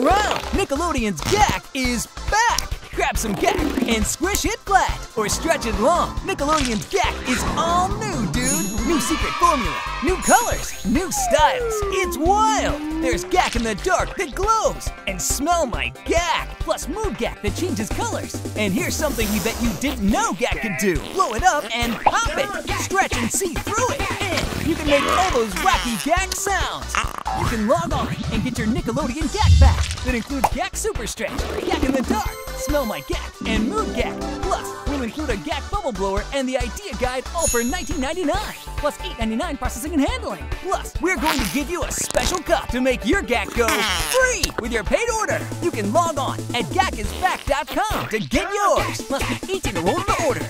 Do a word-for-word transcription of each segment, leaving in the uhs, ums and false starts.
Wow! Nickelodeon's Gak is back! Grab some Gak and squish it flat or stretch it long. Nickelodeon's Gak is all new, dude! New secret formula, new colors, new styles. It's wild! There's Gak in the dark that glows, and smell my Gak, plus mood Gak that changes colors. And here's something you bet you didn't know Gak could do. Blow it up and pop it, stretch and see through it. And you can make all those wacky Gak sounds. You can log on and get your Nickelodeon Gak Pack that includes Gak Super Stretch, Gak in the Dark, Smell My Gak, and Mood Gak. Plus, we'll include a Gak Bubble Blower and the idea guide, all for nineteen ninety-nine, plus eight ninety-nine processing and handling. Plus, we're going to give you a special cup to make your Gak go free with your paid order. You can log on at Gak Is Back dot com to get yours. Must be eighteen or older to order.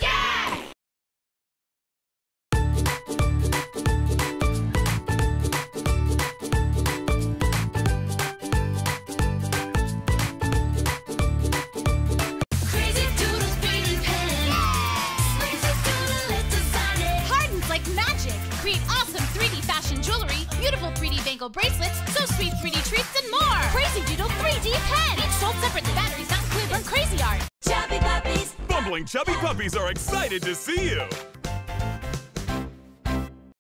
Bracelets, so sweet three D treats, and more! Crazy Doodle three D pen! Each sold separately, batteries not included, from Crazy Art! Chubby puppies! Bumbling chubby puppies are excited to see you!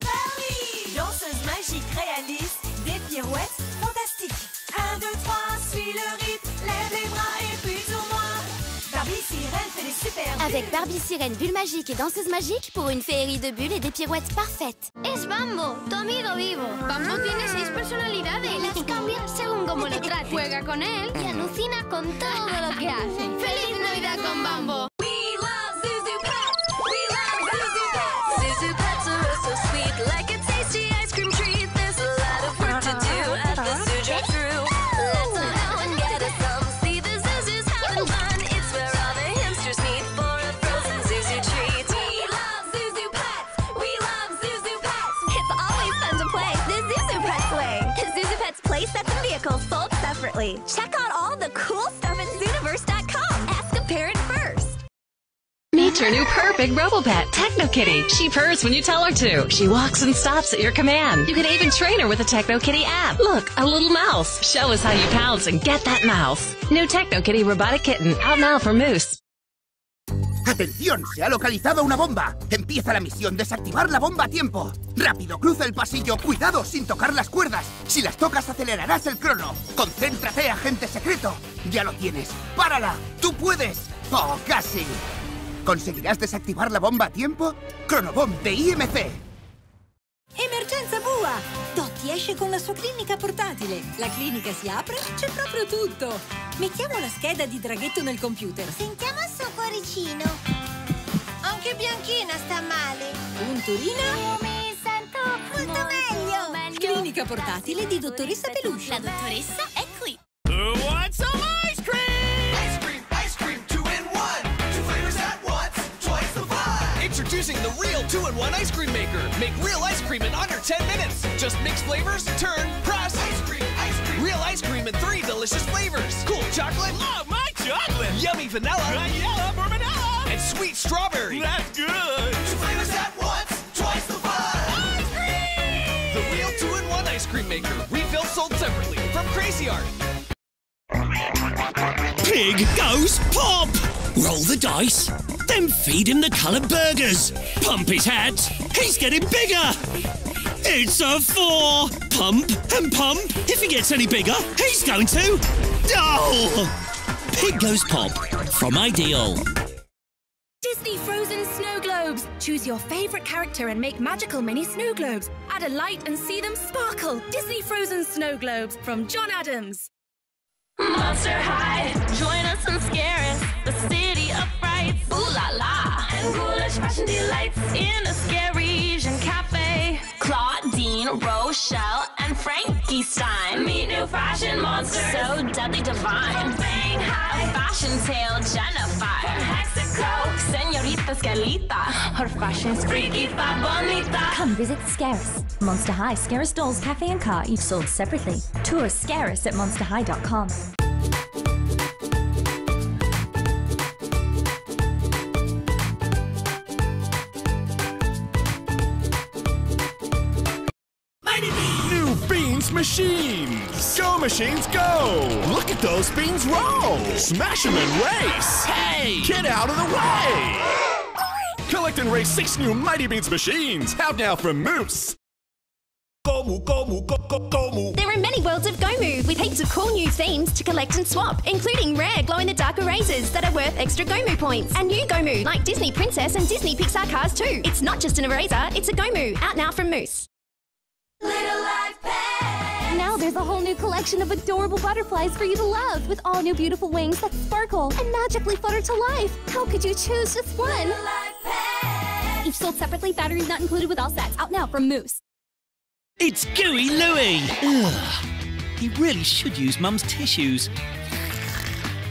Barbie! Danseuse magique réalise des pirouettes fantastiques! un, deux, trois, suis le rythme, lève les bras et puis tourne-moi! Barbie Sirène fait des super bulles! Avec Barbie Sirène, Bulle Magique et Danseuse Magique, pour une féerie de bulles et des pirouettes parfaites! Es Bambo, tu amigo vivo! Bambo tiene seis personalidades. Las cambia según como lo trates. Juega con él y alucina con todo lo que hace. ¡Feliz Navidad con Bambo! Sold separately. Check out all the cool stuff at zooniverse dot com. Ask a parent first. Meet your new perfect RoboPet, Techno Kitty. She purrs when you tell her to. She walks and stops at your command. You can even train her with the Techno Kitty app. Look, a little mouse. Show us how you pounce and get that mouse. New Techno Kitty robotic kitten out now for Moose. Atención, se ha localizado una bomba. Empieza la misión, desactivar la bomba a tiempo. Rápido, cruza el pasillo, cuidado, sin tocar las cuerdas. Si las tocas acelerarás el crono. Concéntrate, agente secreto. Ya lo tienes, párala, tú puedes. Oh, casi. ¿Conseguirás desactivar la bomba a tiempo? Cronobomb de I M C. Emergenza bua! Dotti esce con la sua clinica portatile. La clinica si apre, c'è proprio tutto. Mettiamo la scheda di draghetto nel computer. Sentiamo il suo cuoricino. Anche Bianchina sta male. Punturina? Io mi sento molto, molto meglio. meglio. Clinica portatile di Dottoressa Peluche. La dottoressa è qui. Who wants some ice cream? Ice cream, ice cream, two in one. Two flavors at once, twice the fun. Introducing the real two in one ice cream maker. Make real ice cream in under ten minutes. Just mix flavors, turn, press. Ice cream, ice cream. Real ice cream in three delicious flavors. Cool chocolate. Love my chocolate. Yummy vanilla. Vanilla or vanilla. And sweet strawberry. That's good. Two flavors at once. Twice the fun. Ice cream. The real two in one ice cream maker. Refills sold separately from Crazy Art. Pig goes pop. Roll the dice. Then feed him the coloured burgers. Pump his hat. He's getting bigger. It's a four! Pump and pump. If he gets any bigger, he's going to... Oh! Pig Goes Pop from Ideal. Disney Frozen Snow Globes. Choose your favourite character and make magical mini snow globes. Add a light and see them sparkle. Disney Frozen Snow Globes from John Adams. Monster High. Join us in Scaris. The city of frights. Ooh la la. And ghoulish fashion delights. In a Scarisian cafe. Claudine, Rochelle, and Frankie Stein. Meet new fashion monsters. So deadly divine. From Shanghai. A fashion tale, Jennifer. From Mexico. Senorita Scalita. Her fashion's freakita bonita. Come visit Scaris. Monster High, Scaris dolls, cafe, and car each sold separately. Tour Scaris at monster high dot com. machines! Go, machines, go! Look at those beans roll! Smash them and race! Hey! Get out of the way! Collect and race six new Mighty Beans machines! Out now from Moose! Gomu, Gomu, go, go, Gomu. There are many worlds of Gomu, with heaps of cool new themes to collect and swap, including rare glow-in-the-dark erasers that are worth extra Gomu points. And new Gomu, like Disney Princess and Disney Pixar Cars too. It's not just an eraser, it's a Gomu, out now from Moose. Little Life Pets! Now there's a whole new collection of adorable butterflies for you to love, with all new beautiful wings that sparkle and magically flutter to life. How could you choose just one? Little Life Pets! Each sold separately, batteries not included with all sets, out now from Moose. It's Gooey Louie! Ugh. He really should use Mum's tissues.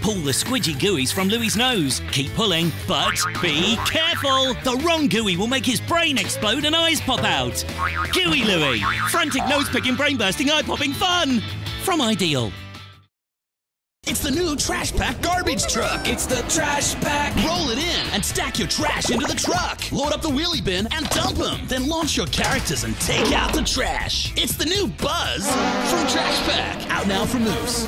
Pull the squidgy gooeys from Louie's nose. Keep pulling, but be careful! The wrong gooey will make his brain explode and eyes pop out. Gooey Louie! Frantic nose-picking, brain-bursting, eye-popping fun! From Ideal. It's the new Trash Pack garbage truck. It's the Trash Pack. Roll it in and stack your trash into the truck. Load up the wheelie bin and dump them. Then launch your characters and take out the trash. It's the new buzz from Trash Pack. Out now from Moose.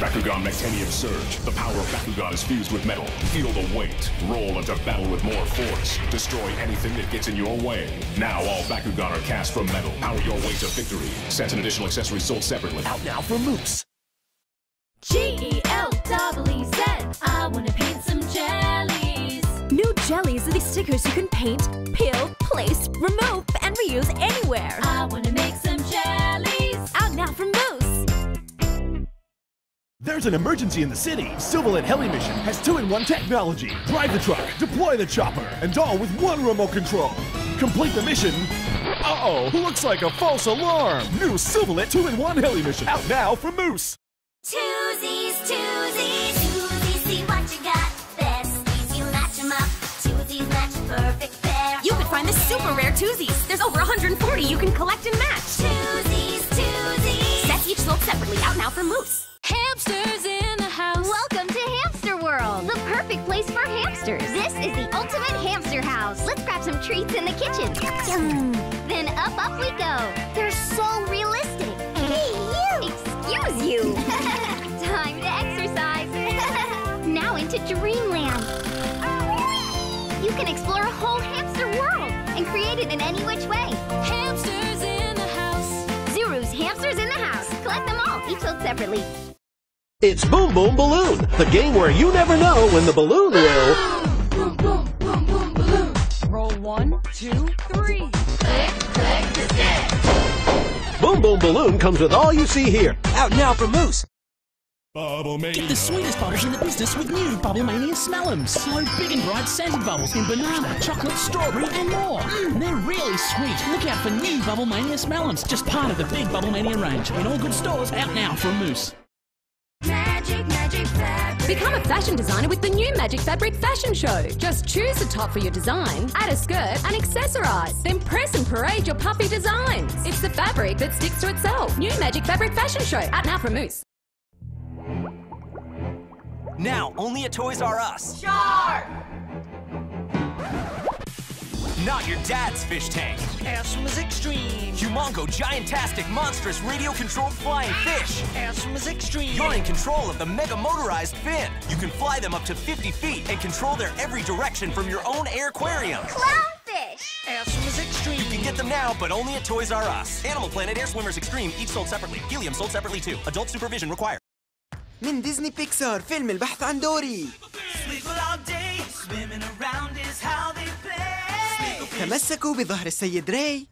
Bakugan Mectanium Surge. The power of Bakugan is fused with metal. Feel the weight. Roll into battle with more force. Destroy anything that gets in your way. Now all Bakugan are cast from metal. Power your way to victory. Sets and additional accessories sold separately. Out now from Moose. G E L double E Z, I wanna paint some jellies. New jellies are the stickers you can paint, peel, place, remove, and reuse anywhere. I wanna make some jellies. Out now from Moose. There's an emergency in the city. Silverlit Heli Mission has two in one technology. Drive the truck, deploy the chopper, and all with one remote control. Complete the mission. Uh-oh, looks like a false alarm. New Silverlit two in one Heli Mission. Out now from Moose. Two-sies, two-sies, two-sies, see what you got. Besties, you match them up. Two-sies match a perfect pair. You could find the super rare two-sies. There's over one hundred forty you can collect and match. Two-sies, two-sies. Sets each sold separately, out now for Moose. Hamsters in the house. Welcome to Hamster World, the perfect place for hamsters. This is the ultimate hamster house. Let's grab some treats in the kitchen. Yum. Then up, up we go. They're so realistic. Excuse you! Time to exercise! Now into Dreamland! Whee! You can explore a whole hamster world and create it in any which way! Hamsters in the house! Zuru's Hamsters in the House! Collect them all, each sold separately! It's Boom Boom Balloon! The game where you never know when the balloon will... Boom, boom, boom, boom, balloon! Roll one, two, three! Click, click, stick! Boom Boom Balloon comes with all you see here. Out now from Moose. Bubble Mania. Get the sweetest bubbles in the business with new Bubble Mania Smellums. Slow, big and bright scented bubbles in banana, chocolate, strawberry and more. Mm, they're really sweet. Look out for new Bubble Mania Smellums. Just part of the big Bubble Mania range. In all good stores. Out now from Moose. Magic, Magic Fabric. Become a fashion designer with the new Magic Fabric Fashion Show. Just choose a top for your design, add a skirt and accessorize. Then press and parade your puffy designs. It's the fabric that sticks to itself. New Magic Fabric Fashion Show. Out now from Moose. Now, only at Toys R Us. Shark! Not your dad's fish tank. Air Swimmers Extreme. Humongo, giantastic, monstrous, radio-controlled flying fish. Air Swimmers Extreme. You're in control of the mega-motorized fin. You can fly them up to fifty feet and control their every direction from your own air aquarium. Clownfish. Air Swimmers Extreme. You can get them now, but only at Toys R Us. Animal Planet, Air Swimmers Extreme, each sold separately. Helium sold separately too. Adult supervision required. من ديزني بيكسار فيلم البحث عن دوري. تمسكوا بظهر السيد راي.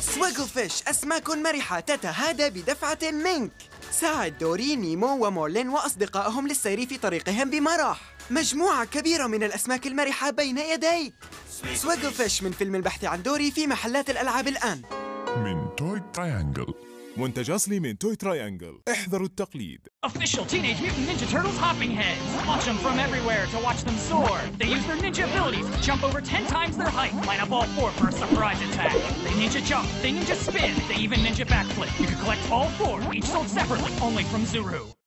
سويغلفيش أسماك مرحة تتهادى بدفعة منك. ساعد دوري نيمو ومورلين وأصدقائهم للسير في طريقهم بمرح. مجموعة كبيرة من الأسماك المرحة بين يديك. سويغلفيش من فيلم البحث عن دوري في محلات الألعاب الآن. من توي تريانجل. منتج أصلي من توي تريانجل. احذروا التقليد. Official Teenage Mutant Ninja Turtles hopping heads. Watch them from everywhere to watch them soar. They use their ninja abilities to jump over ten times their height. Line up all four for a surprise attack. They ninja jump, they ninja spin, they even ninja backflip. You can collect all four, each sold separately, only from Zuru.